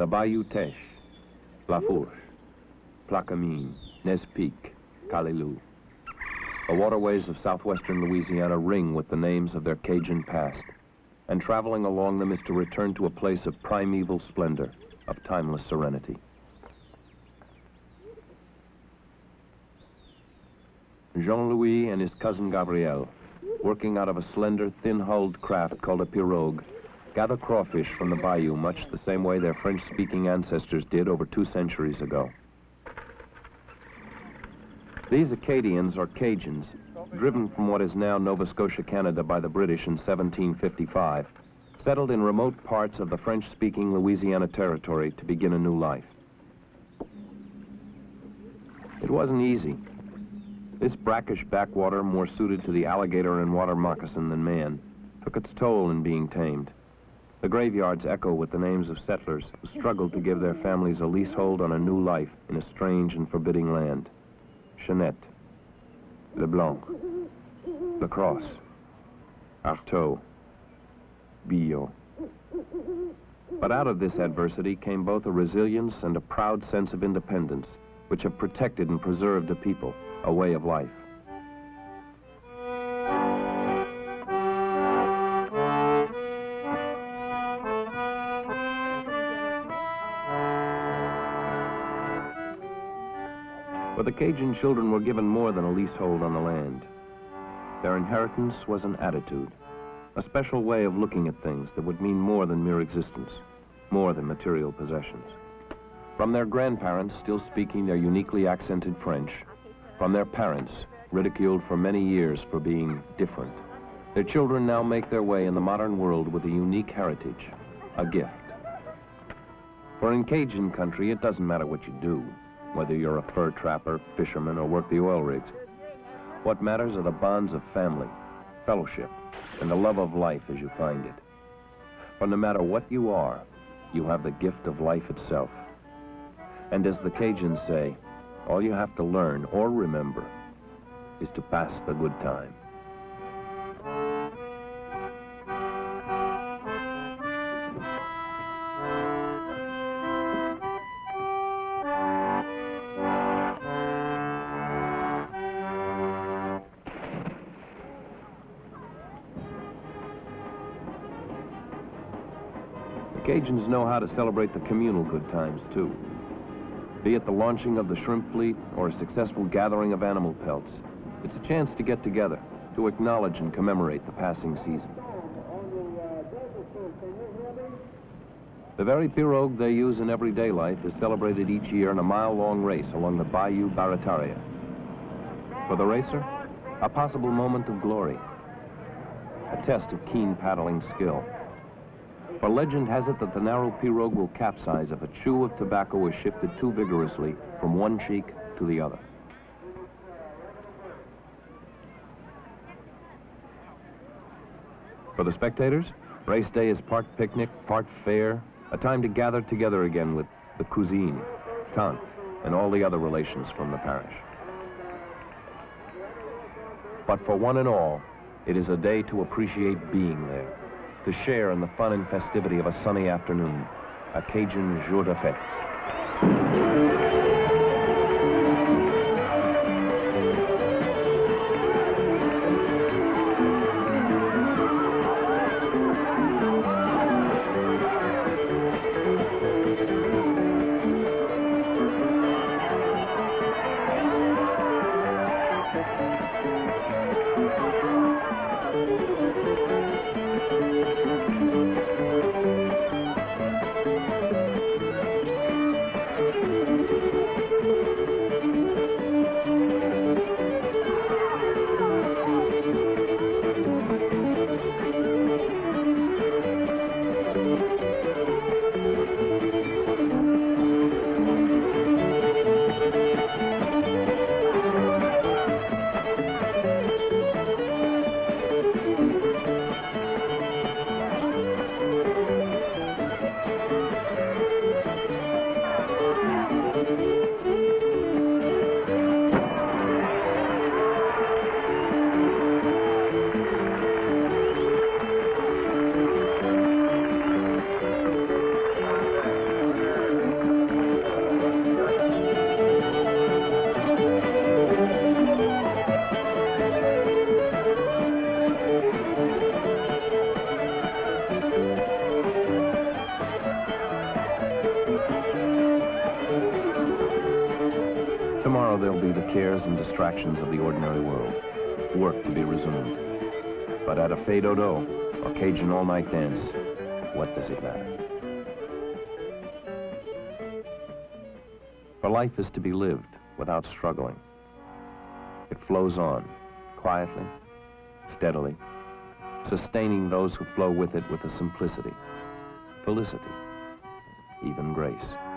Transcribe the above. the Bayou Teche, Lafourche, Plaquemine, Nez Nespique, Calilou. The waterways of southwestern Louisiana ring with the names of their Cajun past, and traveling along them is to return to a place of primeval splendor, of timeless serenity. Jean-Louis and his cousin Gabriel, working out of a slender, thin-hulled craft called a pirogue, gather crawfish from the bayou much the same way their French-speaking ancestors did over 2 centuries ago. These Acadians, or Cajuns, driven from what is now Nova Scotia, Canada by the British in 1755, settled in remote parts of the French-speaking Louisiana Territory to begin a new life. It wasn't easy. This brackish backwater, more suited to the alligator and water moccasin than man, took its toll in being tamed. The graveyards echo with the names of settlers who struggled to give their families a leasehold on a new life in a strange and forbidding land. Chanette, Leblanc, La Crosse, Artaud, Billot. But out of this adversity came both a resilience and a proud sense of independence, which have protected and preserved a people, a way of life. But the Cajun children were given more than a leasehold on the land. Their inheritance was an attitude, a special way of looking at things that would mean more than mere existence, more than material possessions. From their grandparents, still speaking their uniquely accented French, from their parents, ridiculed for many years for being different, their children now make their way in the modern world with a unique heritage, a gift. For in Cajun country, it doesn't matter what you do, whether you're a fur trapper, fisherman, or work the oil rigs. What matters are the bonds of family, fellowship, and the love of life as you find it. For no matter what you are, you have the gift of life itself. And as the Cajuns say, all you have to learn or remember is to pass the good time. The Cajuns know how to celebrate the communal good times, too. Be it the launching of the shrimp fleet or a successful gathering of animal pelts, it's a chance to get together, to acknowledge and commemorate the passing season. The very pirogue they use in everyday life is celebrated each year in a mile-long race along the Bayou Barataria. For the racer, a possible moment of glory, a test of keen paddling skill. For legend has it that the narrow pirogue will capsize if a chew of tobacco is shifted too vigorously from one cheek to the other. For the spectators, race day is part picnic, part fair, a time to gather together again with the cousine, tante, and all the other relations from the parish. But for one and all, it is a day to appreciate being there, to share in the fun and festivity of a sunny afternoon, a Cajun jour de fête. Tomorrow there'll be the cares and distractions of the ordinary world, work to be resumed. But at a fado do, or Cajun all-night dance, what does it matter? For life is to be lived without struggling. It flows on, quietly, steadily, sustaining those who flow with it with a simplicity, felicity, even grace.